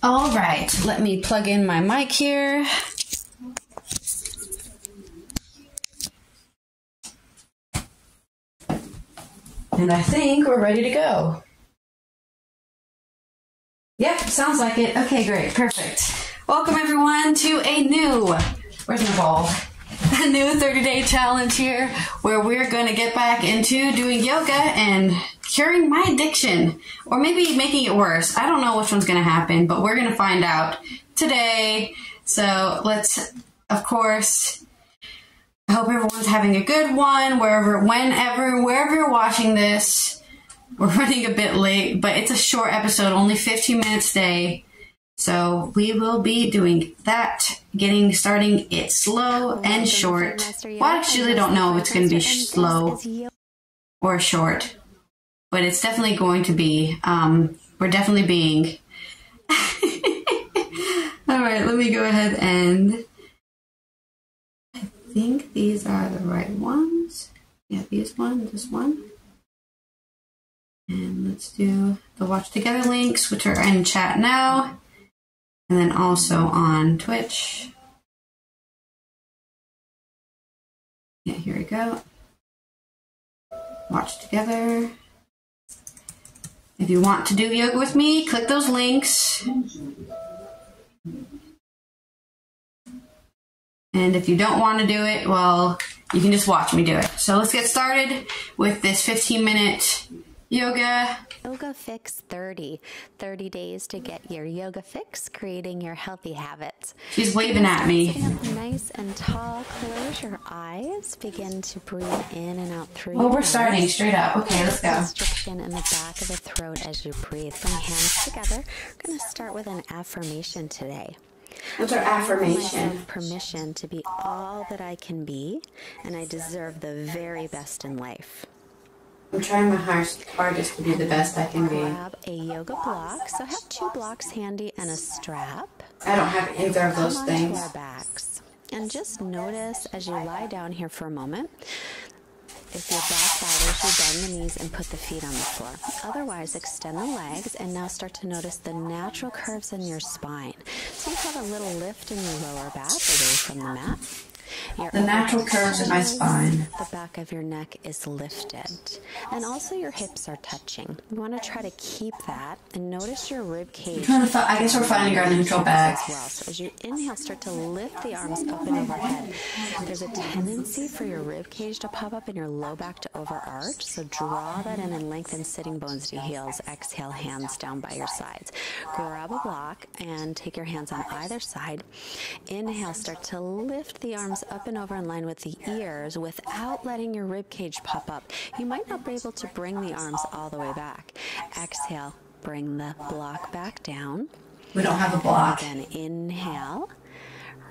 All right, let me plug in my mic here. And I think we're ready to go. Yep, sounds like it. Okay, great, perfect. Welcome everyone to a new, where's my ball? A new 30-day challenge here where we're going to get back into doing yoga and curing my addiction, or maybe making it worse. I don't know which one's going to happen, but we're going to find out today. So let's, of course, I hope everyone's having a good one wherever, whenever, wherever you're watching this. We're running a bit late, but it's a short episode, only 15 minutes today. So we will be doing that, starting it slow and short. Well, I actually don't know if it's going to be slow or short, but it's definitely going to be, we're definitely being. All right, let me go ahead and, I think these are the right ones. Yeah, these one, this one. And let's do the Watch Together links, which are in chat now. And then also on Twitch. Yeah, here we go. Watch Together. If you want to do yoga with me, click those links. And if you don't want to do it, well, you can just watch me do it. So let's get started with this 15-minute yoga. Yoga Fix 30. 30 days to get your yoga fix, creating your healthy habits. She's waving at me. Nice and tall. Close your eyes. Begin to breathe in and out through. Well, we're starting straight up. Okay, let's go. Constriction in the back of the throat as you breathe. Bring hands together. We're going to start with an affirmation today. What's our affirmation? Permission to be all that I can be, and I deserve the very best in life. I'm trying my hardest to be the best I can be. Grab a yoga block. So have two blocks handy and a strap. I don't have either of those things. Our backs. And just notice as you lie down here for a moment, if your back bothers you, bend the knees and put the feet on the floor. Otherwise, extend the legs and now start to notice the natural curves in your spine. So you have a little lift in your lower back away from the mat. The natural curves in my spine. The back of your neck is lifted. And also your hips are touching. You want to try to keep that and notice your rib cage. I guess we're finding our neutral back. So as you inhale, start to lift the arms up and overhead. There's a tendency for your rib cage to pop up and your low back to overarch. So draw that in and lengthen sitting bones to heels. Exhale, hands down by your sides. Grab a block and take your hands on either side. Inhale, start to lift the arms up and over in line with the ears without letting your rib cage pop up. You might not be able to bring the arms all the way back. Exhale, bring the block back down. We don't have a block. Again, inhale.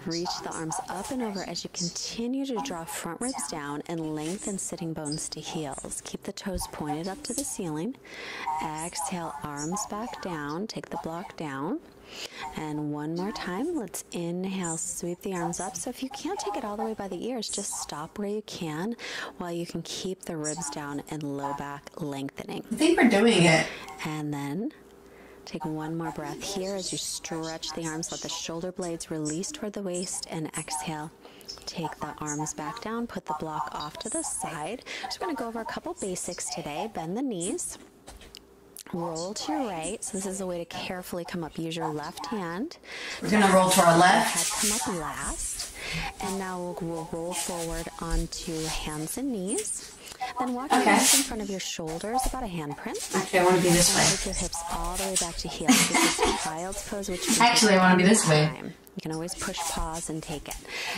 Reach the arms up and over as you continue to draw front ribs down and lengthen sitting bones to heels. Keep the toes pointed up to the ceiling. Exhale, arms back down. Take the block down. And one more time, let's inhale, sweep the arms up. So if you can't take it all the way by the ears, just stop where you can while you can keep the ribs down and low back lengthening. I think we're doing it. And then take one more breath here as you stretch the arms. Let the shoulder blades release toward the waist and exhale. Take the arms back down. Put the block off to the side. Just going to go over a couple basics today. Bend the knees. Roll to your right. So this is a way to carefully come up. Use your left hand. We're going to roll to our left. Head come up last. And now we'll roll forward onto hands and knees. Then walk your hands in front of your shoulders, about a handprint. Actually, I want to be this way. Take your hips all the way back to heels. This is child's pose, which actually, I want to be this way. You can always push pause and take it.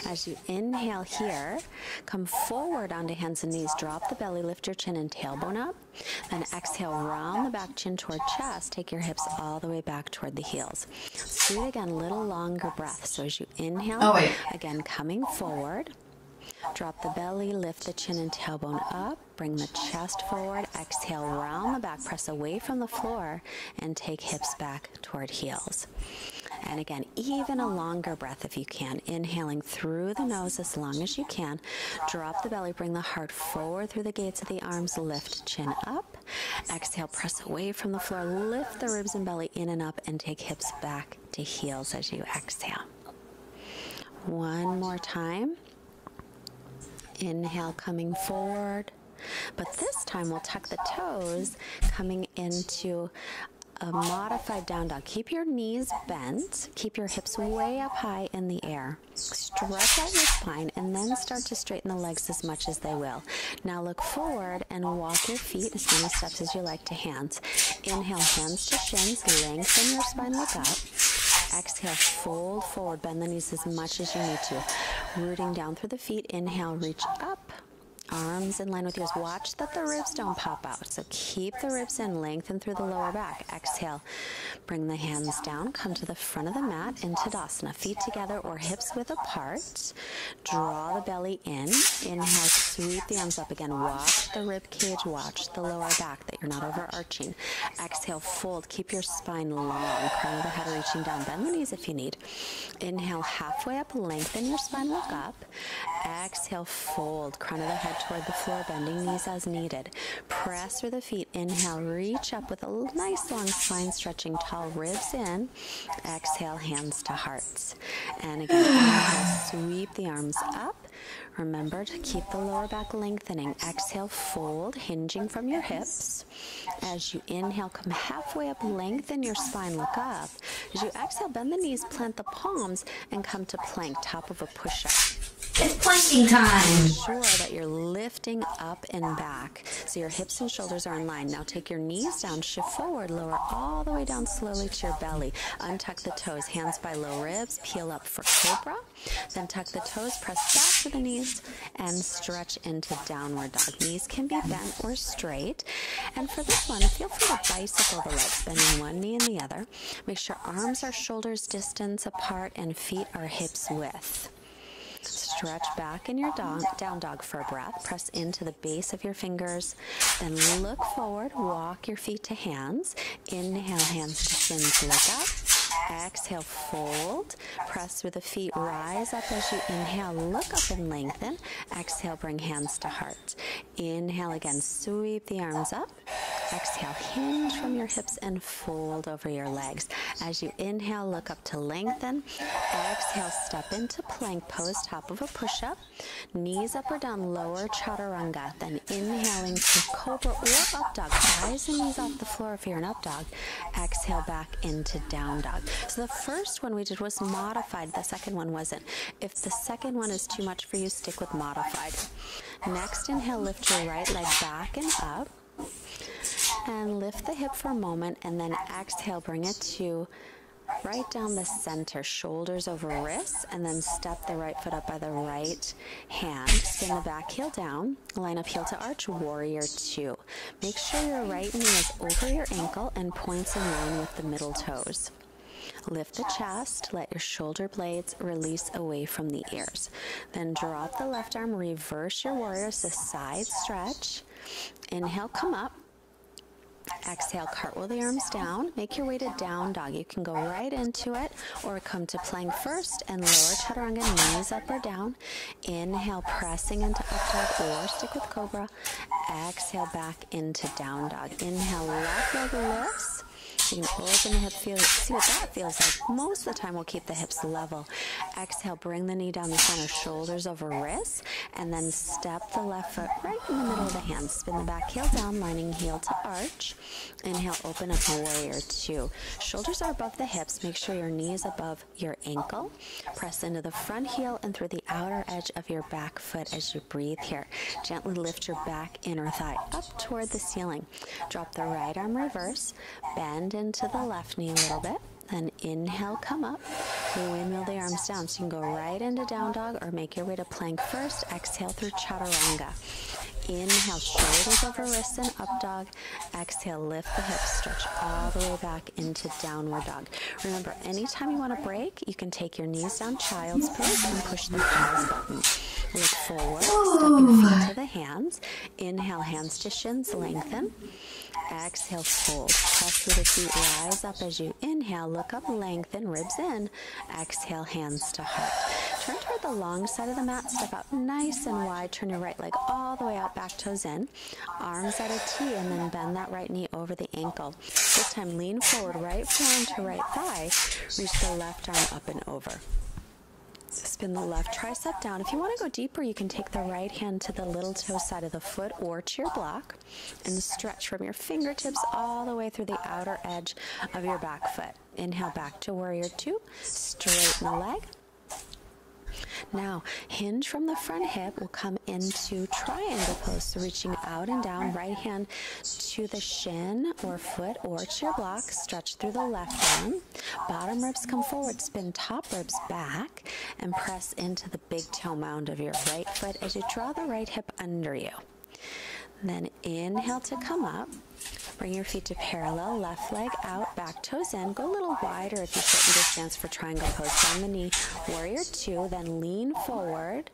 As you inhale here, come forward onto hands and knees. Drop the belly, lift your chin and tailbone up. Then exhale, round the back chin toward chest. Take your hips all the way back toward the heels. Let's do it again, little longer breath. So as you inhale, again, coming forward. Drop the belly, lift the chin and tailbone up, bring the chest forward, exhale, round the back, press away from the floor, and take hips back toward heels. And again, even a longer breath if you can. Inhaling through the nose as long as you can. Drop the belly, bring the heart forward through the gates of the arms, lift chin up. Exhale, press away from the floor, lift the ribs and belly in and up, and take hips back to heels as you exhale. One more time. Inhale, coming forward. But this time we'll tuck the toes, coming into a modified down dog. Keep your knees bent, keep your hips way up high in the air. Stretch out your spine and then start to straighten the legs as much as they will. Now look forward and walk your feet as many steps as you like to hands. Inhale, hands to shins, lengthen your spine, look up. Exhale, fold forward, bend the knees as much as you need to. Rooting down through the feet, inhale, reach up. Arms in line with yours. Watch that the ribs don't pop out. So keep the ribs in, lengthen through the lower back. Exhale, bring the hands down, come to the front of the mat in Tadasana. Feet together or hips width apart. Draw the belly in. Inhale, sweep the arms up again. Watch the rib cage, watch the lower back that you're not overarching. Exhale, fold. Keep your spine long. Crown of the head reaching down. Bend the knees if you need. Inhale, halfway up, lengthen your spine, look up. Exhale, fold. Crown of the head toward the floor, bending knees as needed. Press through the feet. Inhale, reach up with a nice long spine, stretching tall ribs in. Exhale, hands to hearts. And again, inhale, sweep the arms up. Remember to keep the lower back lengthening. Exhale, fold, hinging from your hips. As you inhale, come halfway up, lengthen your spine, look up. As you exhale, bend the knees, plant the palms, and come to plank, top of a push-up. It's planking time. Make sure that you're lifting up and back, so your hips and shoulders are in line. Now take your knees down, shift forward, lower all the way down slowly to your belly. Untuck the toes, hands by low ribs, peel up for cobra. Then tuck the toes, press back to the knees, and stretch into downward dog. Knees can be bent or straight. And for this one, feel free to bicycle the legs, bending one knee and the other. Make sure arms are shoulders distance apart and feet are hips width. Stretch back in your down dog for a breath. Press into the base of your fingers. Then look forward. Walk your feet to hands. Inhale, hands to shins, look up. Exhale, fold. Press through the feet. Rise up as you inhale. Look up and lengthen. Exhale, bring hands to heart. Inhale again. Sweep the arms up. Exhale, hinge from your hips and fold over your legs. As you inhale, look up to lengthen. Exhale, step into plank pose, top of a push-up. Knees up or down, lower chaturanga. Then inhaling to cobra or up dog. Rise the knees off the floor if you're an up dog. Exhale, back into down dog. So the first one we did was modified. The second one wasn't. If the second one is too much for you, stick with modified. Next, inhale, lift your right leg back and up. And lift the hip for a moment, and then exhale, bring it to right down the center, shoulders over wrists, and then step the right foot up by the right hand. Spin the back heel down, line up heel to arch, warrior two. Make sure your right knee is over your ankle and points in line with the middle toes. Lift the chest, let your shoulder blades release away from the ears. Then drop the left arm, reverse your warriors, the side stretch. Inhale, come up. Exhale, cartwheel the arms down. Make your way to down dog. You can go right into it or come to plank first and lower chaturanga, knees up or down. Inhale, pressing into up dog or stick with cobra. Exhale, back into down dog. Inhale, left leg lifts. You can open the hip, see what that feels like. Most of the time we'll keep the hips level. Exhale, bring the knee down the center, shoulders over wrists, and then step the left foot right in the middle of the hand. Spin the back heel down, lining heel to arch. Inhale, open up, warrior two. Shoulders are above the hips. Make sure your knee is above your ankle. Press into the front heel and through the outer edge of your back foot as you breathe here. Gently lift your back inner thigh up toward the ceiling. Drop the right arm reverse, bend into the left knee a little bit, then inhale, come up, windmill the arms down, so you can go right into down dog or make your way to plank first. Exhale through chaturanga. Inhale, shoulders over wrists and up dog. Exhale, lift the hips, stretch all the way back into downward dog. Remember, anytime you want to break, you can take your knees down, child's pose, and push the pause button. Look forward, step your feet to the hands. Inhale, hands to shins, lengthen. Exhale, fold. Press through the feet, rise up as you inhale. Look up, lengthen, ribs in. Exhale, hands to heart. Turn toward the long side of the mat. Step out nice and wide. Turn your right leg all the way out, back toes in. Arms at a T, and then bend that right knee over the ankle. This time, lean forward, right forearm to right thigh. Reach the left arm up and over. Spin the left tricep down. If you want to go deeper, you can take the right hand to the little toe side of the foot or to your block and stretch from your fingertips all the way through the outer edge of your back foot. Inhale back to warrior two, straighten the leg. Now, hinge from the front hip will come into triangle pose, so reaching out and down, right hand to the shin or foot or to your block, stretch through the left arm, bottom ribs come forward, spin top ribs back, and press into the big toe mound of your right foot as you draw the right hip under you. Then inhale to come up, bring your feet to parallel, left leg out, back toes in, go a little wider if you sit in this stance for triangle pose, bend the knee, warrior two, then lean forward,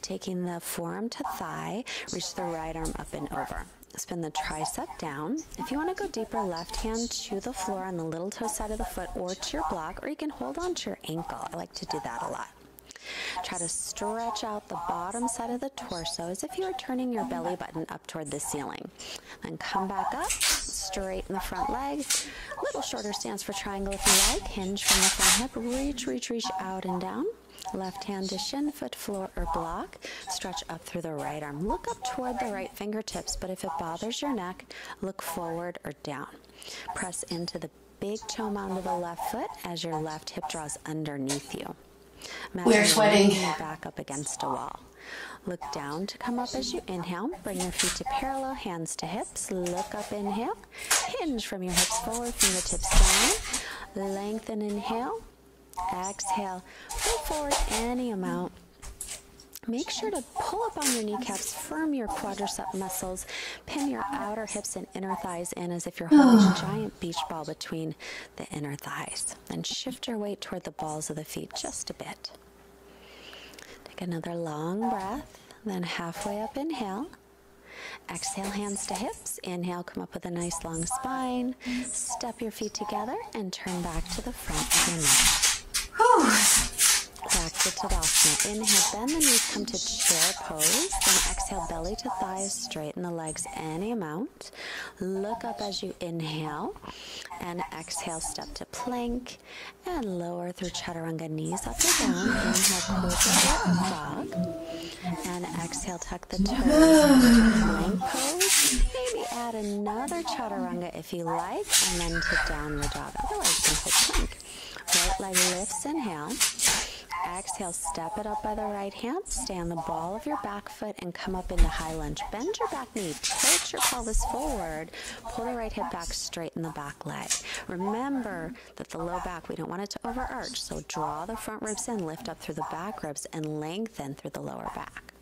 taking the forearm to thigh, reach the right arm up and over. Spin the tricep down. If you want to go deeper, left hand to the floor on the little toe side of the foot or to your block, or you can hold on to your ankle. I like to do that a lot. Try to stretch out the bottom side of the torso as if you were turning your belly button up toward the ceiling. Then come back up, straighten the front leg. Little shorter stance for triangle if you like. Hinge from the front hip. Reach out and down. Left hand to shin, foot, floor, or block. Stretch up through the right arm. Look up toward the right fingertips, but if it bothers your neck, look forward or down. Press into the big toe mound of the left foot as your left hip draws underneath you. We're sweating. Back up against a wall. Look down to come up as you inhale. Bring your feet to parallel, hands to hips. Look up, inhale. Hinge from your hips forward, fingertips down. Lengthen, inhale. Exhale. Pull forward any amount. Make sure to pull up on your kneecaps, firm your quadricep muscles, pin your outer hips and inner thighs in as if you're holding a giant beach ball between the inner thighs. Then shift your weight toward the balls of the feet just a bit. Take another long breath, then halfway up, inhale. Exhale, hands to hips. Inhale, come up with a nice long spine. Step your feet together and turn back to the front of your neck. Back to Tadasana. Inhale, bend the knees, come to chair pose. Then exhale, belly to thighs, straighten the legs any amount. Look up as you inhale. And exhale, step to plank. And lower through chaturanga, knees up and down. Inhale, cobra, frog. And exhale, tuck the toes into plank pose. Maybe add another chaturanga if you like. And then to downward dog. Otherwise, you can hold plank. Right leg lifts, inhale. Exhale, step it up by the right hand, stay on the ball of your back foot and come up into high lunge. Bend your back knee, tilt your pelvis forward, pull the right hip back, straighten the back leg. Remember that the low back, we don't want it to overarch, so draw the front ribs in, lift up through the back ribs and lengthen through the lower back.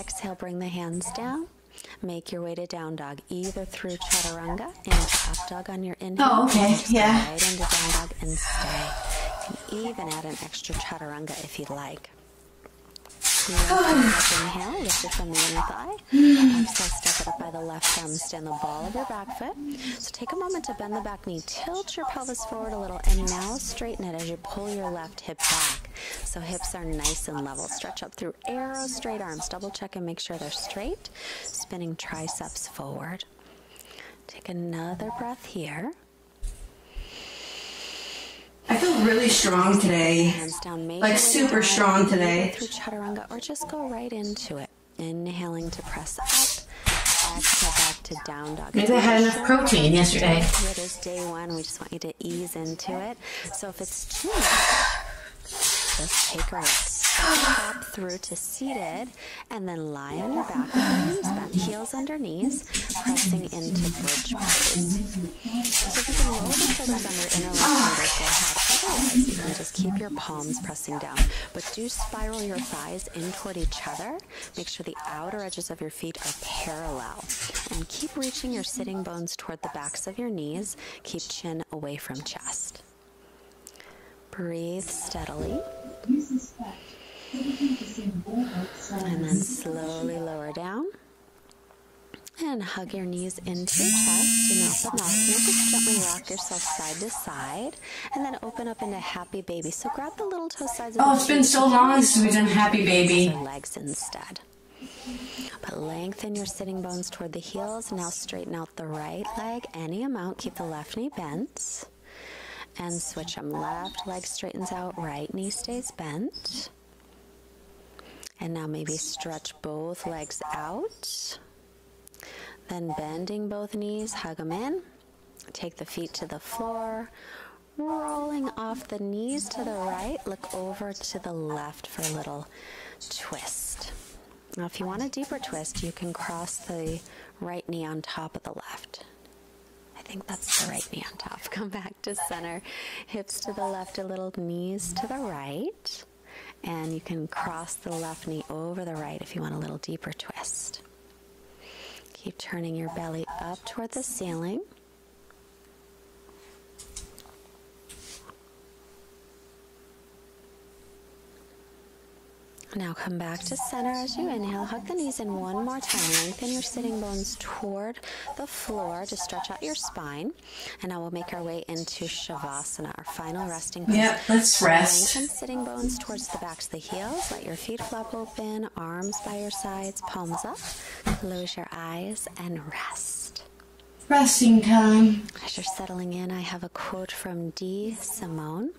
Exhale, bring the hands down. Make your way to down dog, either through chaturanga and up dog on your inhale. Oh, okay, yeah. Right into down dog and stay. You can even add an extra chaturanga if you'd like. Inhale, lift it from the inner thigh. Exhale, step it up by the left thumb, stand the ball of your back foot. So take a moment to bend the back knee, tilt your pelvis forward a little, and now straighten it as you pull your left hip back. So hips are nice and level. Stretch up through arrow straight arms. Double check and make sure they're straight. Spinning triceps forward. Take another breath here. I feel really strong today, like super strong today. Through chaturanga, or just go right into it. Inhaling to press up, exhale back to down dog. Maybe I had enough protein yesterday. It is day one. We just want you to ease into it. So if it's too much, just take a rest. Up through to seated, and then lie on your back with your knees, heels under knees, pressing into bridge pose. So if you can roll the shoulders on your inner left shoulder. Otherwise, you can just keep your palms pressing down, but do spiral your thighs in toward each other. Make sure the outer edges of your feet are parallel, and keep reaching your sitting bones toward the backs of your knees. Keep chin away from chest. Breathe steadily. And then slowly lower down. And hug your knees into your chest in Uttanasana. Just gently rock yourself side to side, and then open up into Happy Baby. So grab the little toe sides. Oh, it's been so long since we've done Happy Baby. Legs instead. But lengthen your sitting bones toward the heels. Now straighten out the right leg any amount. Keep the left knee bent. And switch them. Left leg straightens out, right knee stays bent. And now maybe stretch both legs out. Then bending both knees, hug them in. Take the feet to the floor. Rolling off the knees to the right. Look over to the left for a little twist. Now if you want a deeper twist, you can cross the right knee on top of the left. I think that's the right knee on top. Come back to center. Hips to the left a little, knees to the right. And you can cross the left knee over the right if you want a little deeper twist. Keep turning your belly up toward the ceiling. Now come back to center as you inhale. Hug the knees in one more time. Lengthen your sitting bones toward the floor to stretch out your spine. And now we'll make our way into Shavasana, our final resting pose. Yep, let's rest. Lengthen sitting bones towards the back to the heels. Let your feet flap open, arms by your sides, palms up. Close your eyes and rest. Resting time. As you're settling in, I have a quote from D. Simone.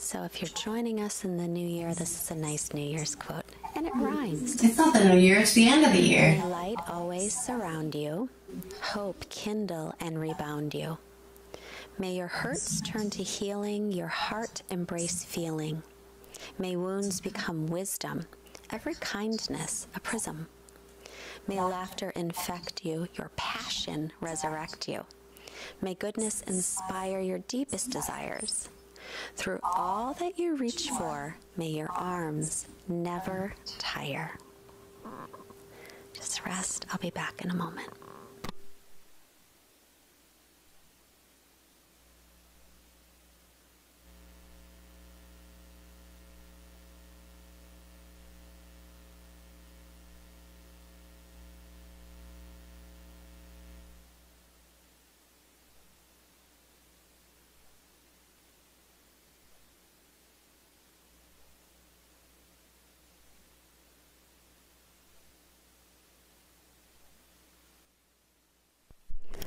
So if you're joining us in the new year, this is a nice New Year's quote, and it rhymes. It's not the new year, it's the end of the year. May light always surround you, hope kindle and rebound you. May your hurts turn to healing, your heart embrace feeling. May wounds become wisdom, every kindness a prism. May laughter infect you, your passion resurrect you. May goodness inspire your deepest desires. Through all that you reach for, may your arms never tire. Just rest. I'll be back in a moment.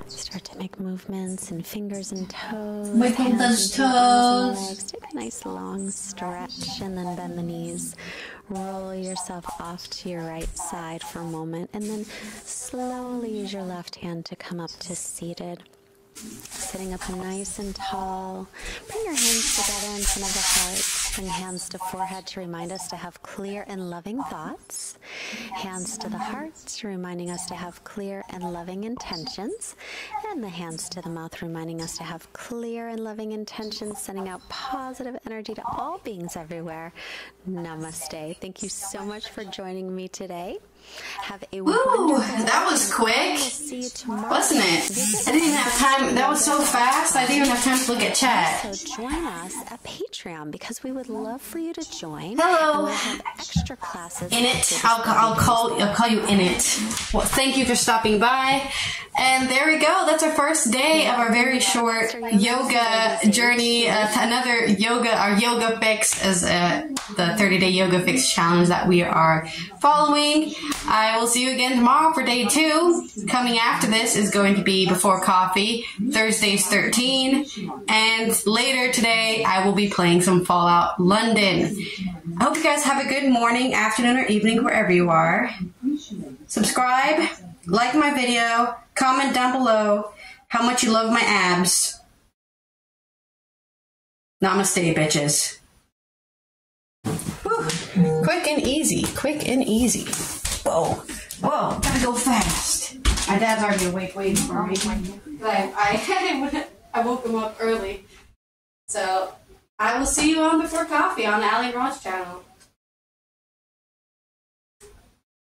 Start to make movements in fingers and toes. Wiggle those toes. Take a nice long stretch and then bend the knees. Roll yourself off to your right side for a moment and then slowly use your left hand to come up to seated. Sitting up nice and tall. Bring your hands together in front of the heart. Bring hands to forehead to remind us to have clear and loving thoughts. Hands to the heart, reminding us to have clear and loving intentions. And the hands to the mouth, reminding us to have clear and loving intentions, sending out positive energy to all beings everywhere. Namaste. Thank you so much for joining me today. Have a wonderful day. That was quick, wasn't it? I didn't have time. That was so fast. I didn't even have time to look at chat. So join us at Patreon because we would love for you to join. Hello. And we'll have extra classes. In it. I'll call you in it. Well, thank you for stopping by. And there we go. That's our first day of our very short yoga journey. Another yoga, our yoga fix is the 30-day yoga fix challenge that we are following. I will see you again tomorrow for day 2. Coming after this is going to be Before Coffee, Thursdays 13. And later today, I will be playing some Fallout London. I hope you guys have a good morning, afternoon, or evening, wherever you are. Subscribe, like my video, comment down below how much you love my abs. Namaste, bitches. Woo. Quick and easy, quick and easy. Whoa, whoa, gotta go fast. My dad's already awake waiting for me. I woke him up early. So I will see you on Before Coffee on Ali Ron's channel.